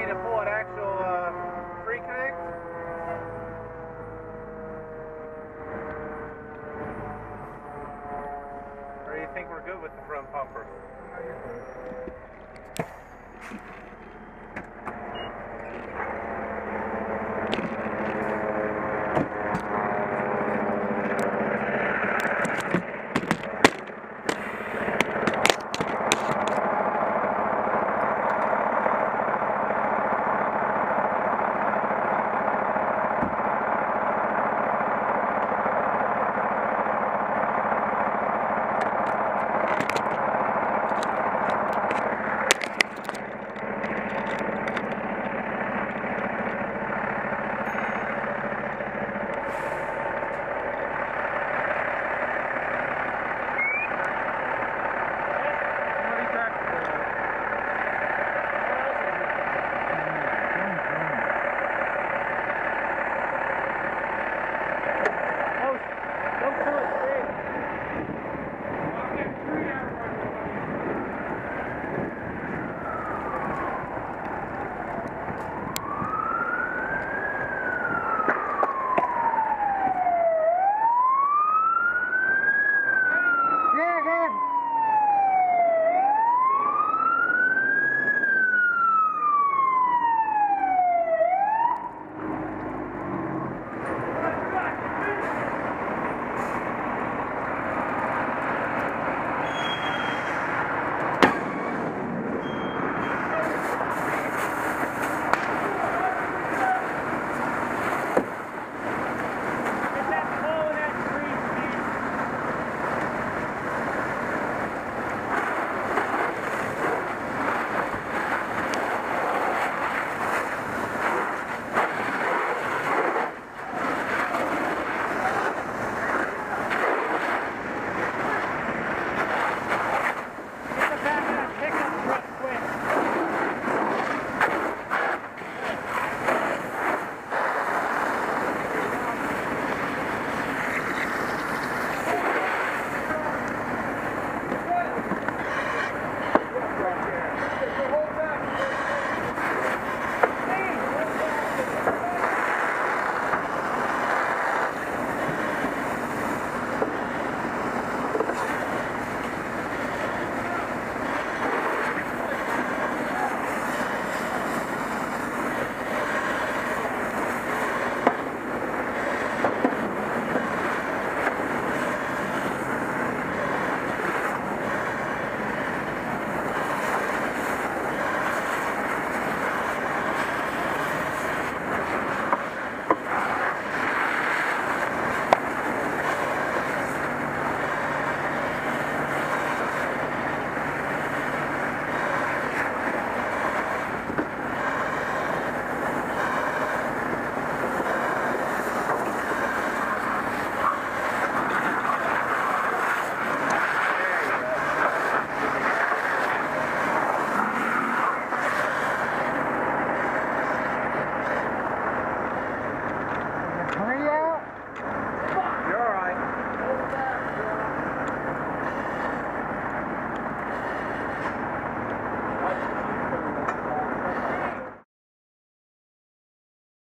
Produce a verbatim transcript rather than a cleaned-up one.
me to four.